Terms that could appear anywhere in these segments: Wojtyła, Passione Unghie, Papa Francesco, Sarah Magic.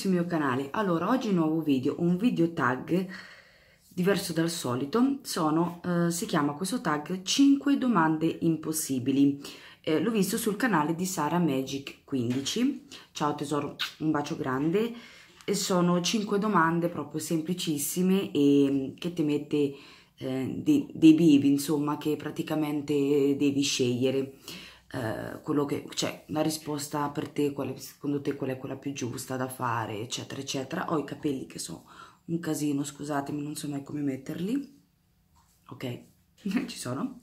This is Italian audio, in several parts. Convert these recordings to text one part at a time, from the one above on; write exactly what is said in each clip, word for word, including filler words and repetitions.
sul mio canale. Allora, oggi nuovo video, un video tag diverso dal solito. Sono, eh, si chiama questo tag cinque domande impossibili. Eh, l'ho visto sul canale di Sarah Magic quindici. Ciao tesoro, un bacio grande. E sono cinque domande proprio semplicissime e che ti mette eh, dei, dei bivi, insomma, che praticamente devi scegliere. Uh, quello che cioè, la risposta per te, quale, secondo te qual è quella più giusta da fare, eccetera eccetera. Ho i capelli che sono un casino, scusatemi, non so mai come metterli, ok? Ci sono,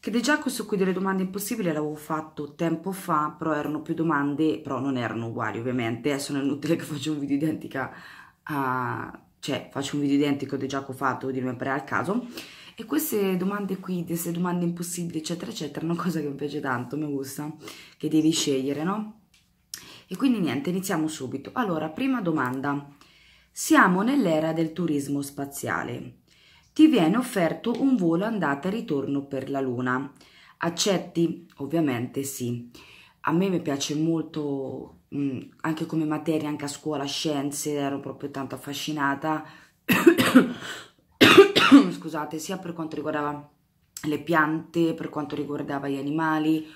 che è già questo qui delle domande impossibili, l'avevo fatto tempo fa, però erano più domande, però non erano uguali ovviamente. Adesso non è inutile che faccio un video identica a, cioè faccio un video identico di già che ho fatto, di sempre al caso. E queste domande qui, queste domande impossibili, eccetera, eccetera, è una cosa che mi piace tanto, mi gusta, che devi scegliere, no? E quindi niente, iniziamo subito. Allora, prima domanda. Siamo nell'era del turismo spaziale. Ti viene offerto un volo andata e ritorno per la Luna. Accetti? Ovviamente sì. A me mi piace molto, mh, anche come materia, anche a scuola, scienze, ero proprio tanto affascinata. Scusate, sia per quanto riguardava le piante, per quanto riguardava gli animali,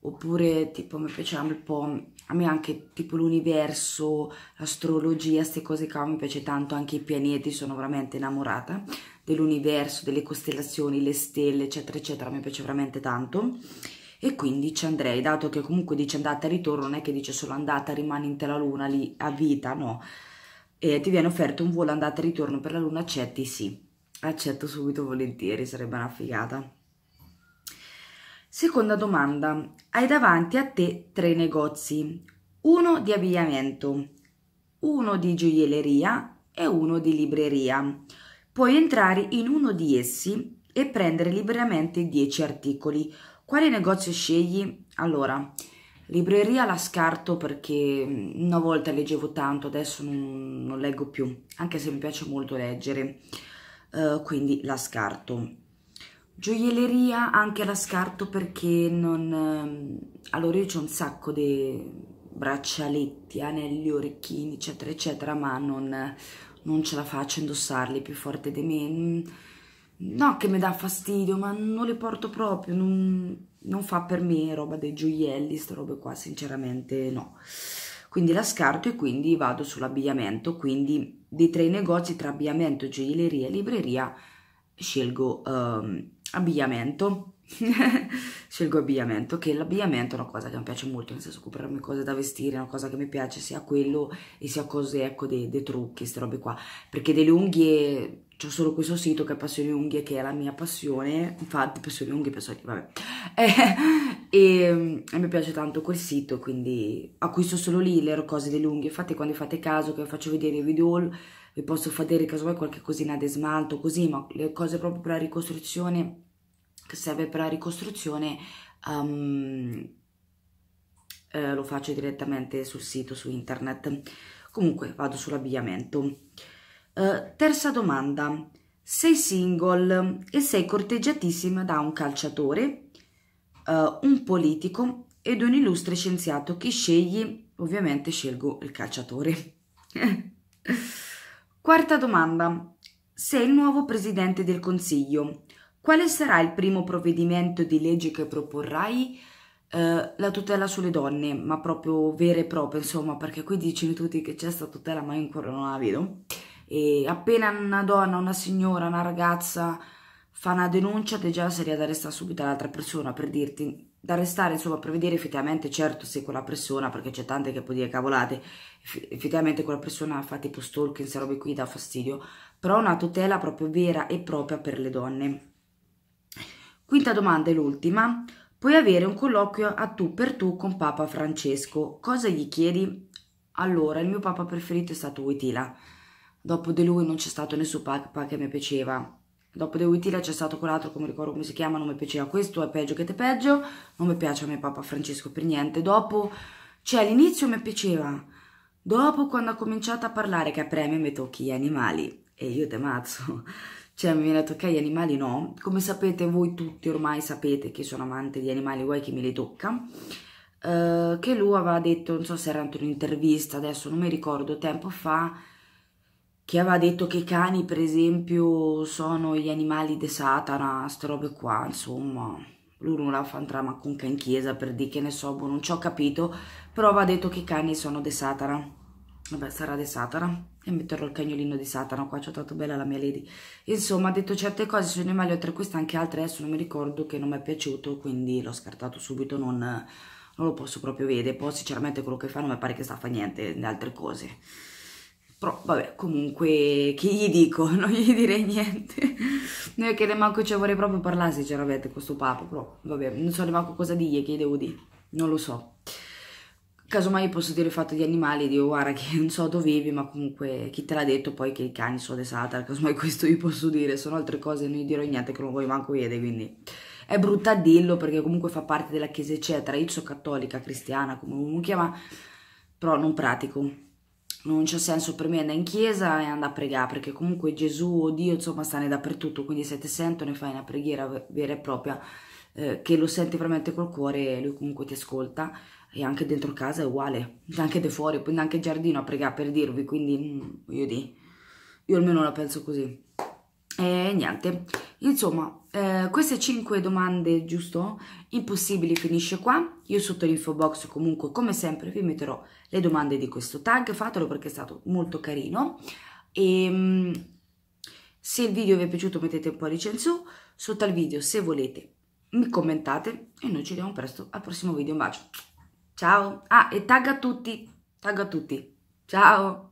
oppure tipo mi piaceva un po', a me anche tipo l'universo, l'astrologia, queste cose qua mi piace tanto, anche i pianeti, sono veramente innamorata dell'universo, delle costellazioni, le stelle, eccetera eccetera, mi piace veramente tanto. E quindi ci andrei, dato che comunque dice andata e ritorno, non è che dice solo andata, rimani in te la Luna lì a vita, no. E ti viene offerto un volo andata e ritorno per la Luna, accetti? Sì. Accetto subito, volentieri, sarebbe una figata. Seconda domanda. Hai davanti a te tre negozi, uno di abbigliamento, uno di gioielleria e uno di libreria. Puoi entrare in uno di essi e prendere liberamente dieci articoli. Quale negozio scegli? Allora, libreria la scarto perché una volta leggevo tanto, adesso non, non leggo più, anche se mi piace molto leggere. Uh, quindi la scarto. Gioielleria anche la scarto perché non... Uh, allora io c'ho un sacco di braccialetti, anelli, orecchini, eccetera eccetera, ma non, non ce la faccio indossarli, più forte di me. No, che mi dà fastidio, ma non li porto proprio, non, non fa per me roba dei gioielli, sta roba qua, sinceramente no. Quindi la scarto e quindi vado sull'abbigliamento, quindi dei tre negozi tra abbigliamento, gioielleria e libreria scelgo um, abbigliamento, scelgo abbigliamento, che l'abbigliamento è una cosa che mi piace molto, nel senso comprarmi cose da vestire è una cosa che mi piace, sia quello e sia cose, ecco, dei, dei trucchi, queste robe qua, perché delle unghie, c'ho solo questo sito che è Passione Unghie, che è la mia passione, infatti Passione Unghie, Passione, vabbè, e, e, e mi piace tanto quel sito, quindi acquisto solo lì le cose delle unghie. Infatti quando fate caso che vi faccio vedere i video haul, vi posso far vedere casomai qualche cosina di smalto così, ma le cose proprio per la ricostruzione, che serve per la ricostruzione, um, eh, lo faccio direttamente sul sito, su internet. Comunque vado sull'abbigliamento. Uh, terza domanda. Sei single e sei corteggiatissima da un calciatore, uh, un politico ed un illustre scienziato, chi scegli? Ovviamente scelgo il calciatore. Quarta domanda. Sei il nuovo presidente del consiglio, quale sarà il primo provvedimento di legge che proporrai? Uh, la tutela sulle donne, ma proprio vera e propria, insomma, perché qui dicono tutti che c'è sta tutela, ma io ancora non la vedo. E appena una donna, una signora, una ragazza fa una denuncia, te già sarei ad arrestare subito l'altra persona, per dirti, da arrestare, insomma, per vedere effettivamente, certo, se quella persona, perché c'è tante che può dire cavolate, effettivamente quella persona fa tipo stalking, se robe qui dà fastidio, però una tutela proprio vera e propria per le donne. Quinta domanda e l'ultima. Puoi avere un colloquio a tu per tu con Papa Francesco, cosa gli chiedi? Allora, il mio papa preferito è stato Wojtyła. Dopo di lui non c'è stato nessun papa che mi piaceva. Dopo di Wojtyła c'è stato quell'altro, come ricordo come si chiama, non mi piaceva. Questo è peggio che te peggio, non mi piace a me Papa Francesco per niente. Dopo, cioè all'inizio mi piaceva, dopo quando ha cominciato a parlare che a premio mi tocchi gli animali, e io te mazzo, cioè mi viene a toccare gli animali, no. Come sapete voi tutti ormai sapete che sono amante di animali, vuoi che me li tocca. eh, che lui aveva detto, non so se era un'intervista, adesso non mi ricordo, tempo fa, che aveva detto che i cani, per esempio, sono gli animali di Satana, queste robe qua, insomma... Lui non la fa un trama con can chiesa, per dire, che ne so, boh, non ci ho capito, però va detto che i cani sono de Satana. Vabbè, sarà de Satana, e metterò il cagnolino di Satana qua, ci ho tanto bella la mia lady. Insomma, ha detto certe cose sui animali, oltre a queste anche altre, adesso non mi ricordo, che non mi è piaciuto, quindi l'ho scartato subito, non, non lo posso proprio vedere. Poi sinceramente quello che fa non mi pare che sta a fare niente di altre cose, però vabbè, comunque che gli dico, non gli direi niente. Noi che neanche ci vorrei proprio parlare sinceramente questo papa, però vabbè, non so neanche cosa dirgli, che devo dire, non lo so. Casomai posso dire il fatto di animali, dico guarda che non so dove vivi, ma comunque chi te l'ha detto poi che i cani sono de Satana, casomai questo io posso dire, sono altre cose non gli dirò niente che non voglio manco vedere, quindi è brutta a dirlo perché comunque fa parte della chiesa eccetera, io sono cattolica, cristiana, come uno chiama, però non pratico. Non c'è senso per me andare in chiesa e andare a pregare, perché comunque Gesù o Dio insomma sta dappertutto, quindi se ti sento ne fai una preghiera vera e propria, eh, che lo senti veramente col cuore, lui comunque ti ascolta, e anche dentro casa è uguale, anche di fuori, poi anche in giardino a pregare per dirvi, quindi io di, io almeno la penso così. E niente, insomma, eh, queste cinque domande, giusto? Impossibili finisce qua. Io sotto l'info box comunque come sempre vi metterò le domande di questo tag, fatelo perché è stato molto carino. E se il video vi è piaciuto mettete un pollice in su, sotto al video se volete mi commentate e noi ci vediamo presto al prossimo video, un bacio, ciao! Ah, e tag a tutti, tag a tutti, ciao!